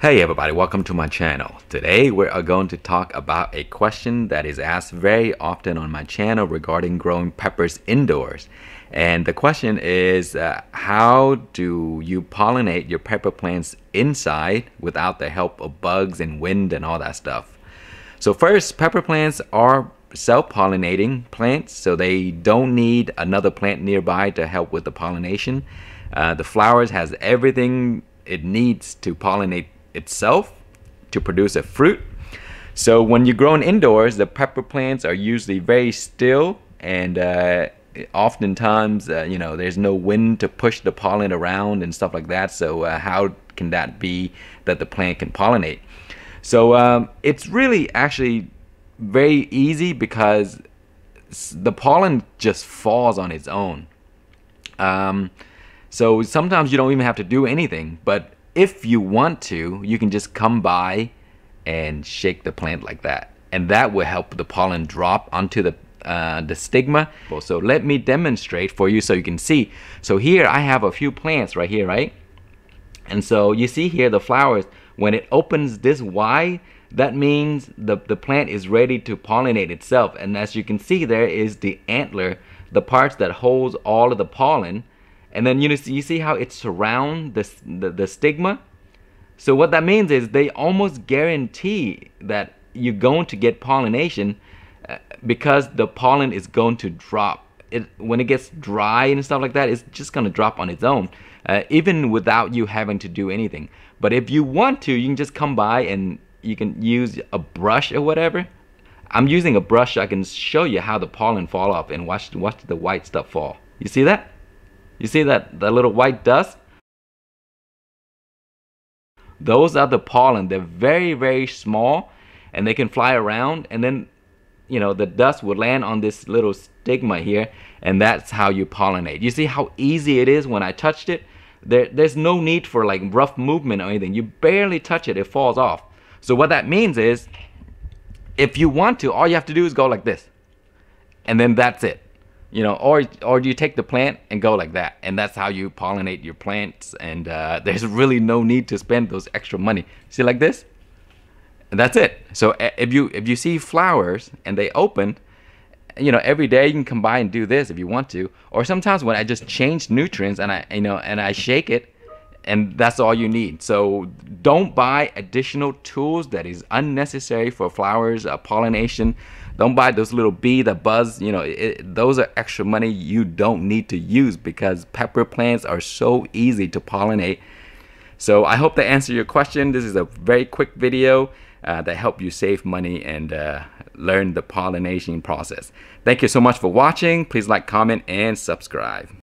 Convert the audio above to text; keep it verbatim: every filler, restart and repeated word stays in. Hey everybody, welcome to my channel. Today we are going to talk about a question that is asked very often on my channel regarding growing peppers indoors. And the question is, uh, how do you pollinate your pepper plants inside without the help of bugs and wind and all that stuff? So first, pepper plants are self-pollinating plants, so they don't need another plant nearby to help with the pollination. Uh, the flowers has everything it needs to pollinate itself to produce a fruit. So when you're growing indoors, the pepper plants are usually very still, and uh, oftentimes uh, you know, there's no wind to push the pollen around and stuff like that. So uh, how can that be that the plant can pollinate? So um, it's really actually very easy because the pollen just falls on its own. Um, so sometimes you don't even have to do anything, but if you want to, you can just come by and shake the plant like that, and that will help the pollen drop onto the uh, the stigma. So let me demonstrate for you so you can see. So here I have a few plants right here, right? And so you see here the flowers, when it opens this wide, that means the, the plant is ready to pollinate itself. And as you can see, there is the antler, the parts that holds all of the pollen. And then you see, you see how it surrounds the, the, the stigma? So what that means is they almost guarantee that you're going to get pollination because the pollen is going to drop. It, when it gets dry and stuff like that, it's just going to drop on its own, uh, even without you having to do anything. But if you want to, you can just come by and you can use a brush or whatever. I'm using a brush so I can show you how the pollen fall off, and watch, watch the white stuff fall. You see that? You see that, that little white dust? Those are the pollen. They're very, very small, and they can fly around, and then, you know, the dust will land on this little stigma here, and that's how you pollinate. You see how easy it is when I touched it? There, there's no need for like rough movement or anything. You barely touch it, it falls off. So what that means is, if you want to, all you have to do is go like this, and then that's it. You know, or or you take the plant and go like that, and that's how you pollinate your plants. And uh, there's really no need to spend those extra money. See, like this, and that's it. So if you if you see flowers and they open, you know, every day you can come by and do this if you want to. Or sometimes when I just change nutrients and I you know and I shake it, and that's all you need. So don't buy additional tools that is unnecessary for flowers uh, pollination. Don't buy those little bees that buzz. You know, it, those are extra money you don't need to use because pepper plants are so easy to pollinate. So I hope that answered your question. This is a very quick video uh, that helped you save money and uh, learn the pollination process. Thank you so much for watching. Please like, comment, and subscribe.